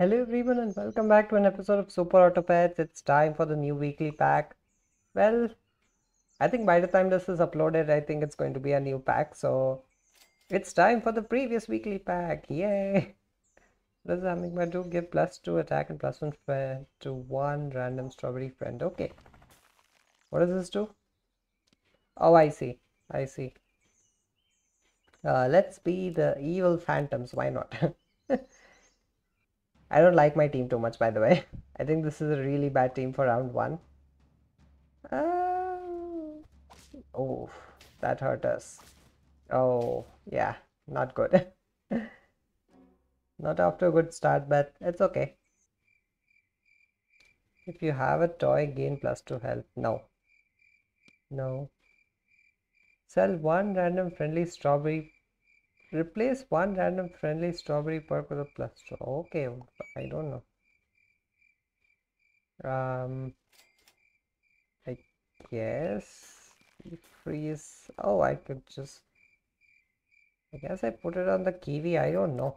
Hello everyone and welcome back to an episode of Super Auto Pets. It's time for the new weekly pack. Well, I think by the time this is uploaded, I think it's going to be a new pack. So, it's time for the previous weekly pack. Yay! Does that make my do give +2 attack and +1 friend to one random strawberry friend? Okay. What does this do? Oh, I see. Let's be the evil phantoms. Why not? I don't like my team too much, by the way. I think this is a really bad team for round 1. Oh, that hurt us. Oh, yeah, not good. Not after a good start, but it's okay. If you have a toy, gain +2 health. No. No. Sell one random friendly strawberry. Replace one random friendly strawberry perk with a +2. Okay, I don't know. I guess freeze. Oh, I could just. I guess I put it on the kiwi. I don't know.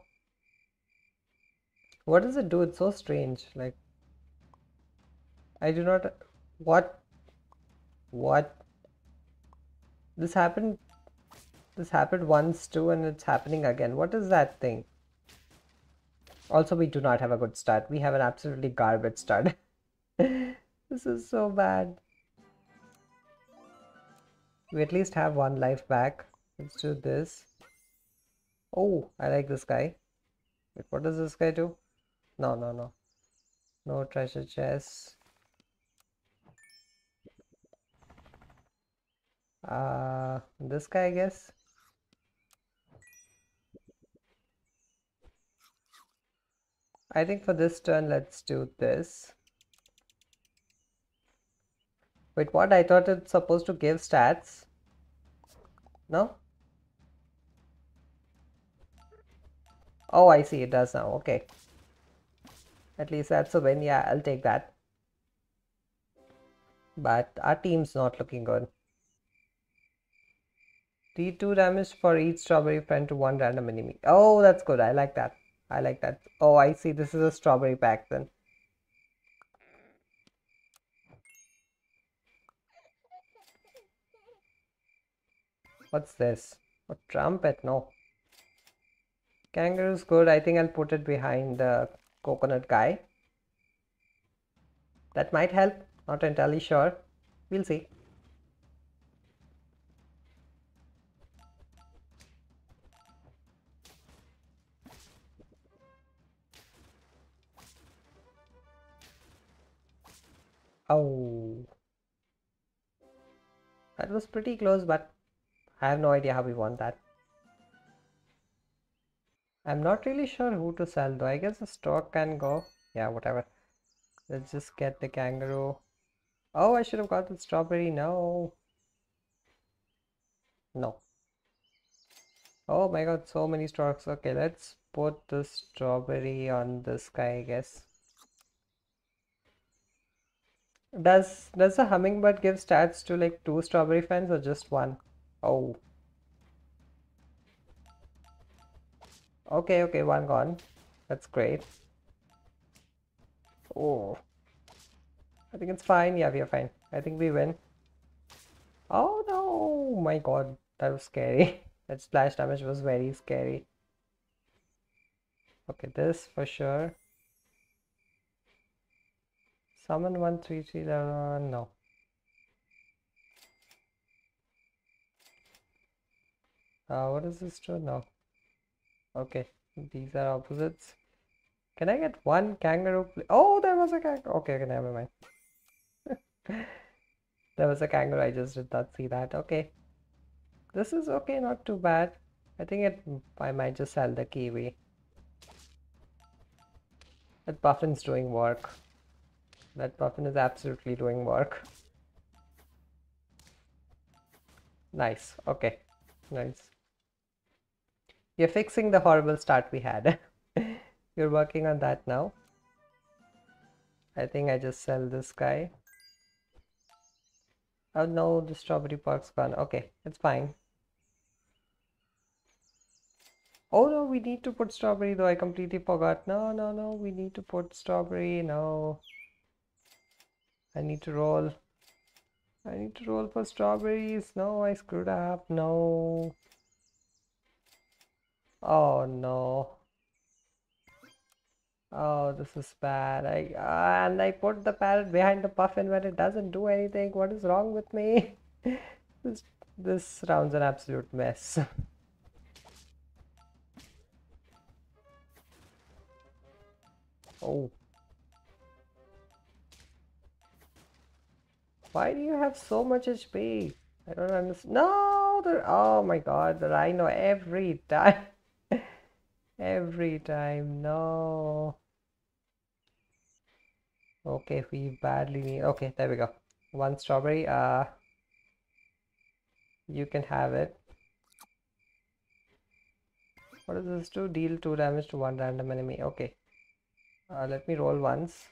What does it do? It's so strange. Like, I do not. What? This happened. This happened once too and it's happening again. What is that thing? Also, we do not have a good start. We have an absolutely garbage start. This is so bad. We at least have one life back. Let's do this. Oh, I like this guy. Wait, what does this guy do? No. No treasure chest. This guy, I guess. I think for this turn, let's do this. Wait, what? I thought it's supposed to give stats. No? Oh, I see. It does now. Okay. At least that's a win. Yeah, I'll take that. But our team's not looking good. D2 damage for each strawberry friend to one random enemy. Oh, that's good. I like that. Oh, I see. This is a strawberry pack then. What's this? A trumpet? No. Kangaroo's good. I think I'll put it behind the coconut guy. That might help. Not entirely sure. We'll see. Oh, that was pretty close, but I have no idea how we won that. I'm not really sure who to sell though. I guess the stock can go. Yeah, whatever. Let's just get the kangaroo. Oh, I should have got the strawberry. No. Oh my god, so many stocks. Okay, let's put the strawberry on this guy, I guess. Does a hummingbird give stats to like 2 strawberry fans or just one? Oh. Okay, one gone. That's great. Oh. I think it's fine. Yeah, we are fine. I think we win. Oh no! My god, that was scary. That splash damage was very scary. Okay, this for sure. Summon 133. No. What is this to? No. Okay, these are opposites. Can I get one kangaroo? Oh, there was a kangaroo. Okay, never mind. There was a kangaroo. I just did not see that. Okay, this is okay. Not too bad. I think I might just sell the kiwi. That puffin's doing work. That puffin is absolutely doing work. Nice. Okay. Nice. You're fixing the horrible start we had. You're working on that now. I think I just sell this guy. Oh no, the strawberry park's gone. Okay, it's fine. Oh no, we need to put strawberry though. I completely forgot. No, we need to put strawberry. No. I need to roll for strawberries. No, I screwed up. No. Oh no. Oh, this is bad. And I put the parrot behind the puffin when it doesn't do anything. What is wrong with me? This round's an absolute mess. Oh. Why do you have so much HP? I don't understand. No! Oh my god, the rhino every time. Every time, no. Okay, we badly need... Okay, there we go. One strawberry. You can have it. What does this do? Deal 2 damage to one random enemy. Okay. Let me roll once.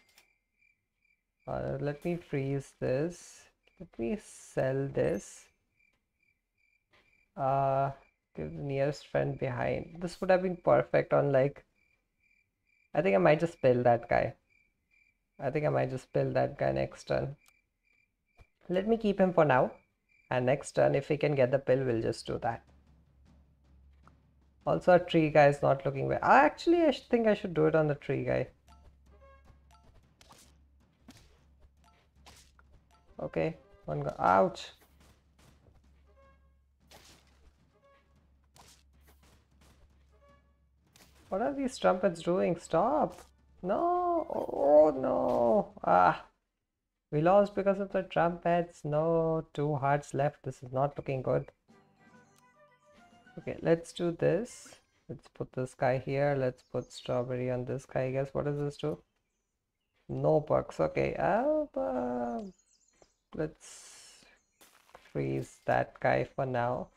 Let me freeze this. Let me sell this. Give the nearest friend behind. This would have been perfect on like... I think I might just build that guy. Next turn. Let me keep him for now. And next turn, if we can get the pill, we'll just do that. Also, a tree guy is not looking well. Actually, I think I should do it on the tree guy. Okay, one go. Ouch! What are these trumpets doing? Stop! No! Oh no! Ah! We lost because of the trumpets. No, 2 hearts left. This is not looking good. Okay, let's do this. Let's put this guy here. Let's put strawberry on this guy, I guess. What does this do? No bucks. Okay. Let's freeze that guy for now.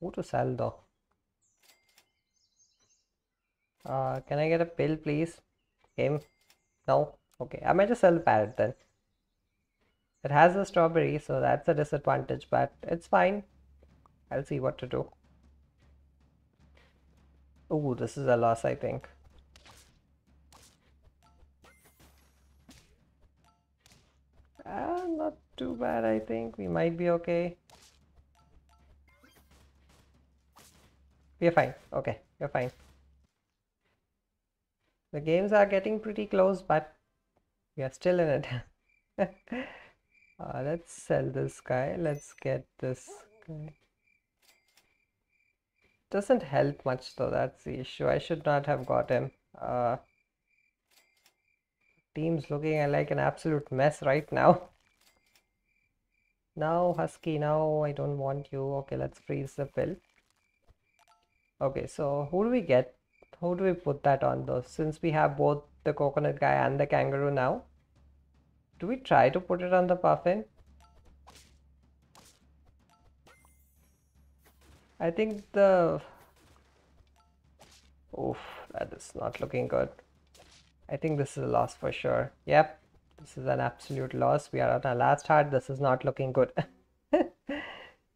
Who to sell though? Can I get a pill, please? Game? No? Okay, I might just sell the parrot then. It has a strawberry, so that's a disadvantage, but it's fine. I'll see what to do. Oh, this is a loss, I think. Not too bad, I think. We might be okay. We're fine. Okay, we're fine. The games are getting pretty close, but we are still in it. Let's sell this guy. Let's get this guy. Doesn't help much though, that's the issue. I should not have got him. Team's looking like an absolute mess right now. Now Husky, now I don't want you. Okay, let's freeze the pill. Okay, so who do we get? How do we put that on though? Since we have both the coconut guy and the kangaroo now. Do we try to put it on the puffin? I think the... Oof, that is not looking good. I think this is a loss for sure. Yep, this is an absolute loss. We are on our last heart. This is not looking good.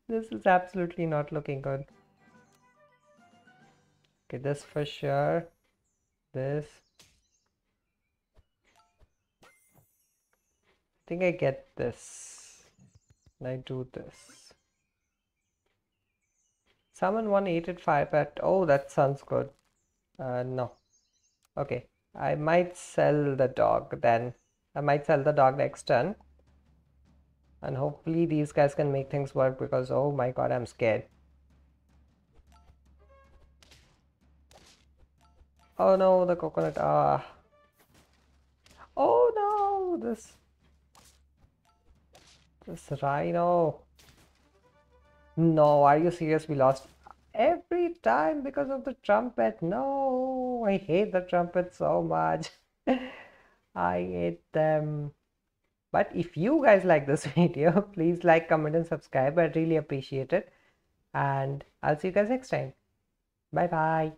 This is absolutely not looking good. Okay, this for sure. This. I think I get this. And I do this. Summon 1 8-8 5 pet. Oh, that sounds good. No. Okay. I might sell the dog then. I might sell the dog next turn. And hopefully these guys can make things work because oh my god, I'm scared. Oh no, the coconut. Oh no, this rhino. No, are you serious? We lost every time because of the trumpet. No, I hate the trumpet so much. I hate them. But if you guys like this video, please like, comment and subscribe. I really appreciate it. And I'll see you guys next time. Bye bye.